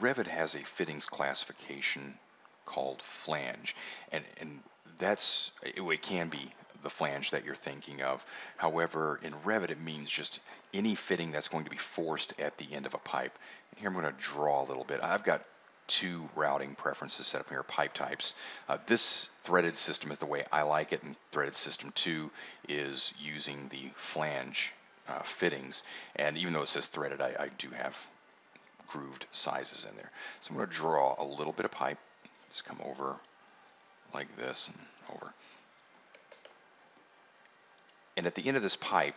Revit has a fittings classification called flange, and that's, it can be the flange that you're thinking of. However, in Revit it means just any fitting that's going to be forced at the end of a pipe. And here I'm going to draw a little bit. I've got two routing preferences set up here, pipe types. This threaded system is the way I like it, and threaded system 2 is using the flange fittings. And even though it says threaded, I do have grooved sizes in there. So I'm going to draw a little bit of pipe. Just come over like this and over. And at the end of this pipe,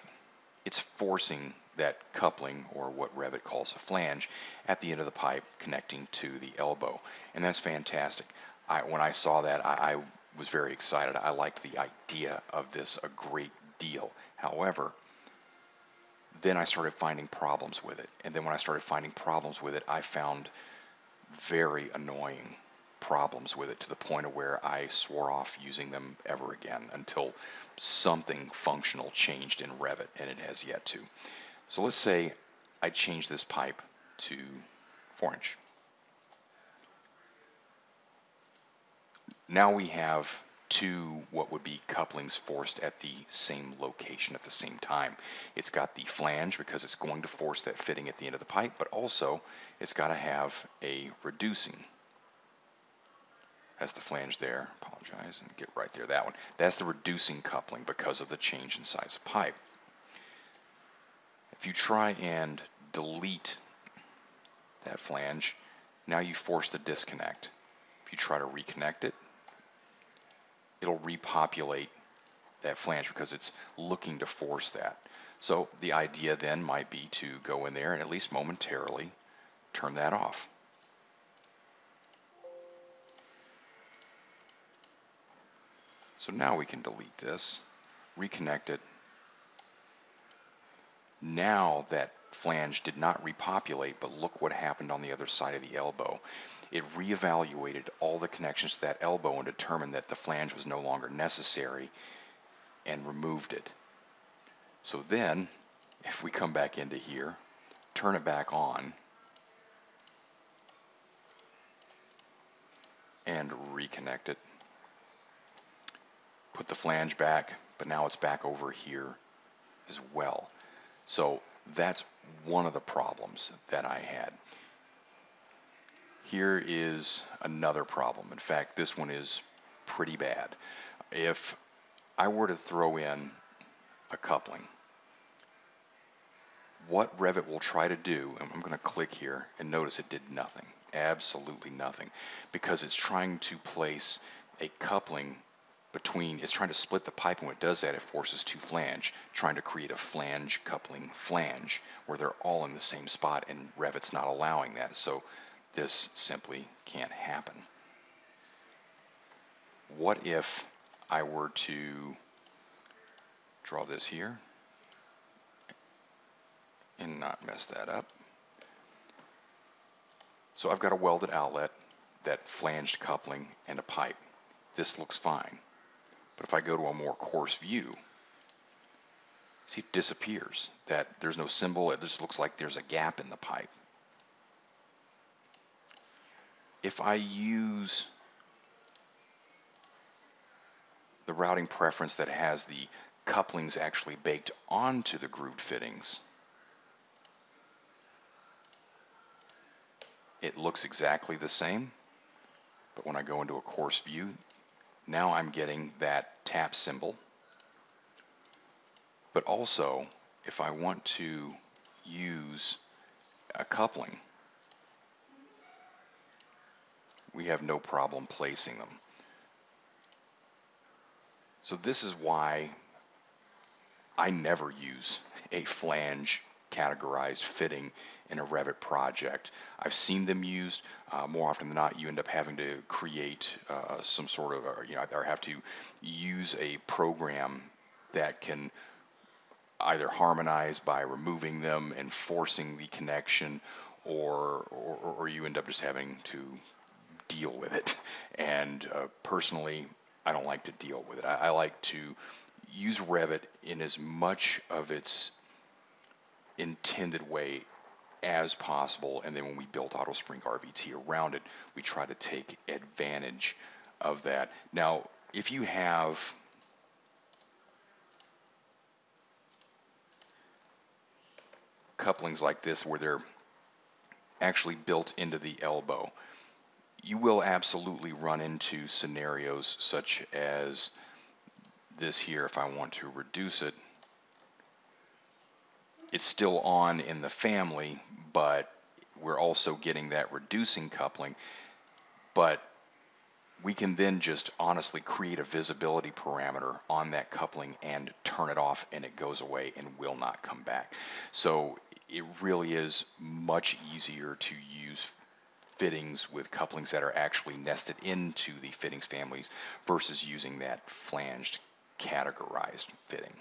it's forcing that coupling, or what Revit calls a flange, at the end of the pipe connecting to the elbow. And that's fantastic. When I saw that, I was very excited. I liked the idea of this a great deal. However, then I started finding problems with it. And then when I started finding problems with it, I found very annoying problems with it, to the point of where I swore off using them ever again until something functional changed in Revit, and it has yet to. So let's say I change this pipe to 4-inch. Now we have two what would be couplings forced at the same location at the same time. It's got the flange because it's going to force that fitting at the end of the pipe, but also it's got to have a reducing. That's the flange there, apologize, and get right there, that one. That's the reducing coupling because of the change in size of pipe. If you try and delete that flange, now you force the disconnect. If you try to reconnect it, it'll repopulate that flange because it's looking to force that. So the idea then might be to go in there and at least momentarily turn that off. So now we can delete this, reconnect it. Now that flange did not repopulate, but look what happened on the other side of the elbow. It reevaluated all the connections to that elbow and determined that the flange was no longer necessary and removed it. So then, if we come back into here, turn it back on, and reconnect it. Put the flange back, but now it's back over here as well. So that's one of the problems that I had. Here is another problem. In fact, this one is pretty bad. If I were to throw in a coupling, what Revit will try to do, and I'm going to click here, and notice it did nothing, absolutely nothing, because it's trying to place a coupling between, it's trying to split the pipe, and when it does that, it forces two flange, trying to create a flange coupling flange where they're all in the same spot, and Revit's not allowing that, so this simply can't happen. What if I were to draw this here and not mess that up? So I've got a welded outlet, that flanged coupling, and a pipe. This looks fine. But if I go to a more coarse view, see, it disappears. That there's no symbol. It just looks like there's a gap in the pipe. If I use the routing preference that has the couplings actually baked onto the grooved fittings, it looks exactly the same. But when I go into a coarse view, now I'm getting that tap symbol. But also, if I want to use a coupling, we have no problem placing them. So this is why I never use a flange categorized fitting in a Revit project. I've seen them used. More often than not, you end up having to create some sort of, or have to use a program that can either harmonize by removing them and forcing the connection, or you end up just having to deal with it. And personally, I don't like to deal with it. I like to use Revit in as much of its intended way as possible. And then when we built AutoSpring RVT around it, we try to take advantage of that. Now, if you have couplings like this where they're actually built into the elbow, you will absolutely run into scenarios such as this here. If I want to reduce it, it's still on in the family, but we're also getting that reducing coupling. But we can then just honestly create a visibility parameter on that coupling and turn it off, and it goes away and will not come back. So it really is much easier to use fittings with couplings that are actually nested into the fittings families versus using that flanged, categorized fitting.